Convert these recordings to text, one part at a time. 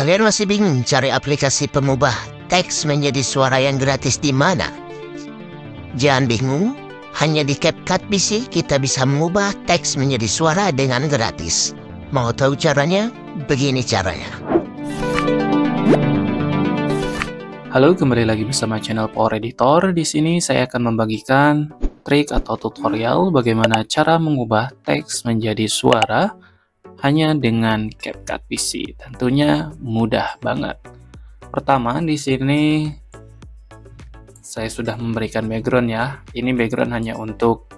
Kalian masih bingung cari aplikasi pengubah teks menjadi suara yang gratis di mana? Jangan bingung, hanya di CapCut PC kita bisa mengubah teks menjadi suara dengan gratis. Mau tahu caranya? Begini caranya. Halo, kembali lagi bersama channel Power Editor. Di sini saya akan membagikan trik atau tutorial bagaimana cara mengubah teks menjadi suara hanya dengan CapCut PC. Tentunya mudah banget. Pertama, di sini saya sudah memberikan background ya. Ini background hanya untuk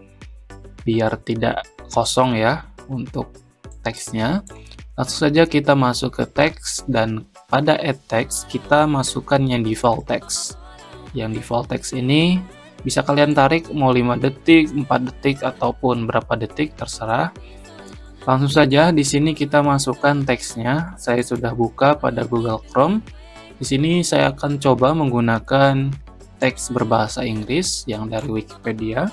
biar tidak kosong ya untuk teksnya. Langsung saja kita masuk ke teks dan pada add text kita masukkan yang default text. Yang default text ini bisa kalian tarik mau 5 detik, 4 detik ataupun berapa detik terserah. Langsung saja di sini kita masukkan teksnya. Saya sudah buka pada Google Chrome. Di sini saya akan coba menggunakan teks berbahasa Inggris yang dari Wikipedia.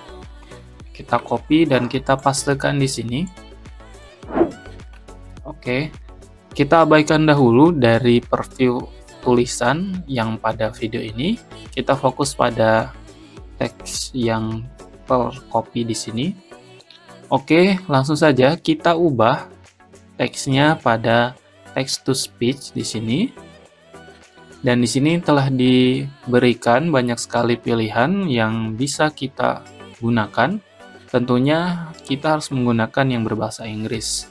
Kita copy dan kita pastekan di sini. Oke, kita abaikan dahulu dari preview tulisan yang pada video ini. Kita fokus pada teks yang tercopy di sini. Oke, langsung saja kita ubah teksnya pada text to speech di sini. Dan di sini telah diberikan banyak sekali pilihan yang bisa kita gunakan. Tentunya kita harus menggunakan yang berbahasa Inggris.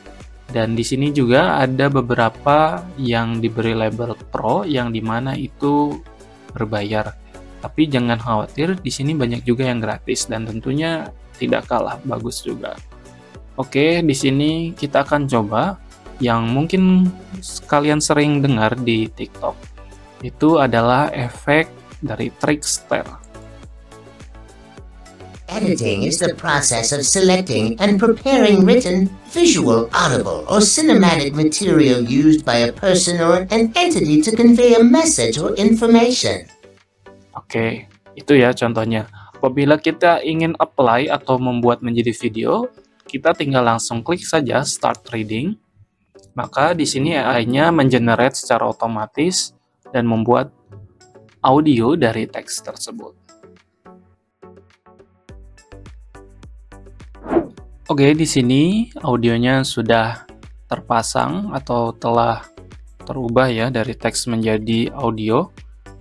Dan di sini juga ada beberapa yang diberi label Pro yang dimana itu berbayar. Tapi jangan khawatir, di sini banyak juga yang gratis dan tentunya tidak kalah bagus juga. Oke, di sini kita akan coba yang mungkin kalian sering dengar di TikTok. Itu adalah efek dari trickster. Editing is the process of selecting and preparing written, visual, audible, or cinematic material used by a person or an entity to convey a message or information. Oke, itu ya contohnya. Apabila kita ingin apply atau membuat menjadi video, kita tinggal langsung klik saja Start Reading. Maka di sini AI-nya mengenerate secara otomatis dan membuat audio dari teks tersebut. Oke, di sini audionya sudah terpasang atau telah terubah ya dari teks menjadi audio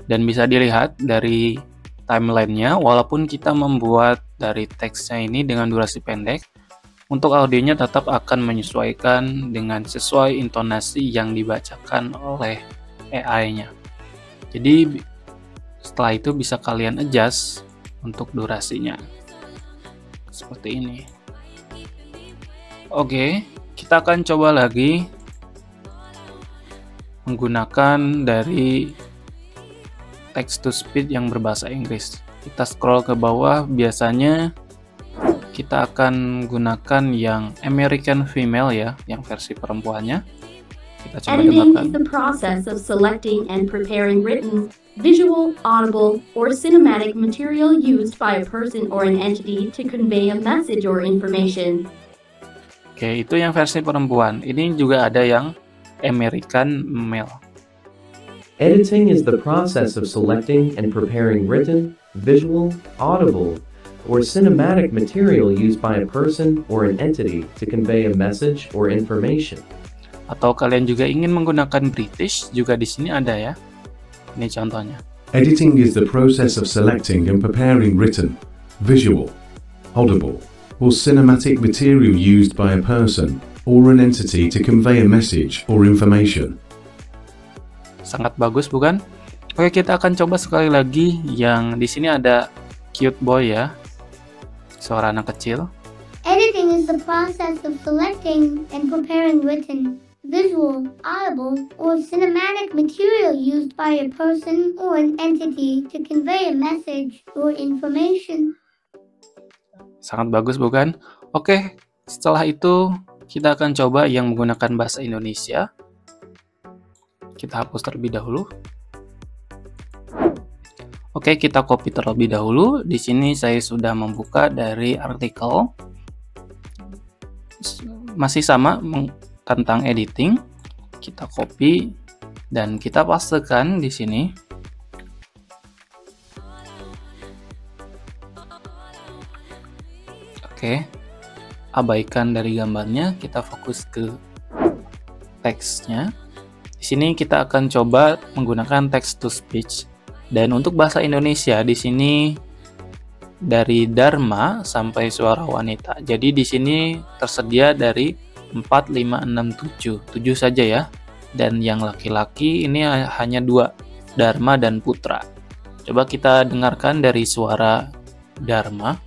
dan bisa dilihat dari timeline-nya, walaupun kita membuat dari teksnya ini dengan durasi pendek, untuk audionya tetap akan menyesuaikan dengan sesuai intonasi yang dibacakan oleh AI-nya. Jadi setelah itu bisa kalian adjust untuk durasinya seperti ini. Oke, kita akan coba lagi menggunakan dari text to speech yang berbahasa Inggris. Kita scroll ke bawah, biasanya kita akan gunakan yang American female ya, yang versi perempuannya. Kita coba dengarkan. The process of selecting and preparing written, visual, audible, or cinematic material used by a person or an entity to convey a message or information. Oke, itu yang versi perempuan. Ini juga ada yang American male. Editing is the process of selecting and preparing written, visual, audible, or cinematic material used by a person or an entity to convey a message or information. Atau kalian juga ingin menggunakan British, juga di sini ada ya. Ini contohnya. Editing is the process of selecting and preparing written, visual, audible, or cinematic material used by a person or an entity to convey a message or information. Sangat bagus bukan? Oke, kita akan coba sekali lagi yang di sini ada cute boy ya, suara anak kecil. Editing is the process of selecting and preparing written, visual, audible, or cinematic material used by a person or an entity to convey a message or information. Sangat bagus bukan? Oke, setelah itu kita akan coba yang menggunakan bahasa Indonesia. Kita hapus terlebih dahulu. Oke, kita copy terlebih dahulu. Di sini saya sudah membuka dari artikel. Masih sama tentang editing. Kita copy dan kita pastekan di sini. Oke, abaikan dari gambarnya, kita fokus ke teksnya. Di sini kita akan coba menggunakan text to speech. Dan untuk bahasa Indonesia di sini dari Dharma sampai suara wanita. Jadi di sini tersedia dari 4, 5, 6, 7. 7 saja ya. Dan yang laki-laki ini hanya 2, Dharma dan Putra. Coba kita dengarkan dari suara Dharma.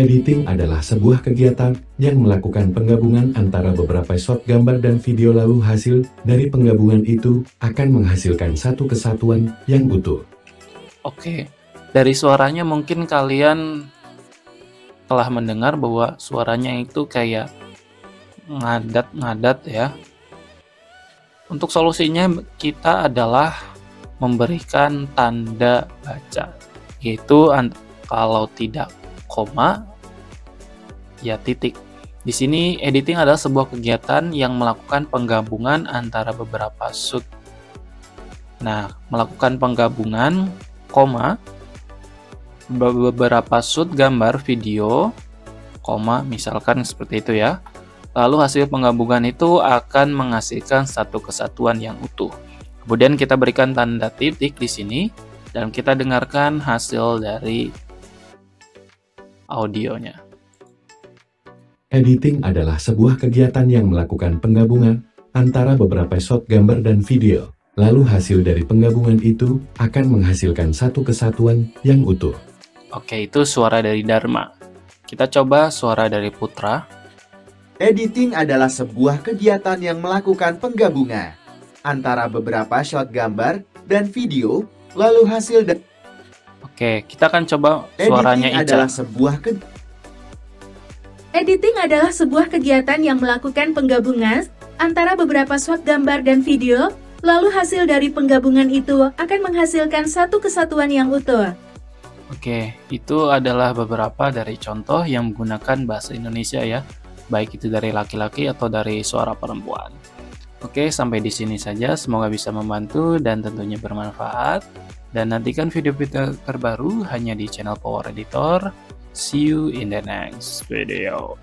Editing adalah sebuah kegiatan yang melakukan penggabungan antara beberapa shot gambar dan video, lalu hasil dari penggabungan itu akan menghasilkan satu kesatuan yang utuh. Oke, dari suaranya mungkin kalian telah mendengar bahwa suaranya itu kayak ngadat-ngadat ya. Untuk solusinya kita adalah memberikan tanda baca, yaitu kalau tidak koma, ya titik. Di sini editing adalah sebuah kegiatan yang melakukan penggabungan antara beberapa shoot. Nah, melakukan penggabungan, koma, beberapa shoot gambar video, koma, misalkan seperti itu ya. Lalu hasil penggabungan itu akan menghasilkan satu kesatuan yang utuh. Kemudian kita berikan tanda titik di sini dan kita dengarkan hasil dari audionya. Editing adalah sebuah kegiatan yang melakukan penggabungan antara beberapa shot gambar dan video, lalu hasil dari penggabungan itu akan menghasilkan satu kesatuan yang utuh. Oke, itu suara dari Dharma. Kita coba suara dari Putra. Editing adalah sebuah kegiatan yang melakukan penggabungan antara beberapa shot gambar dan video, lalu hasil dari... Oke, kita akan coba suaranya Ica. Editing adalah sebuah kegiatan yang melakukan penggabungan antara beberapa shot gambar dan video, lalu hasil dari penggabungan itu akan menghasilkan satu kesatuan yang utuh. Oke, itu adalah beberapa dari contoh yang menggunakan bahasa Indonesia ya, baik itu dari laki-laki atau dari suara perempuan. Oke, sampai di sini saja. Semoga bisa membantu dan tentunya bermanfaat. Dan nantikan video-video terbaru hanya di channel Power Editor. See you in the next video.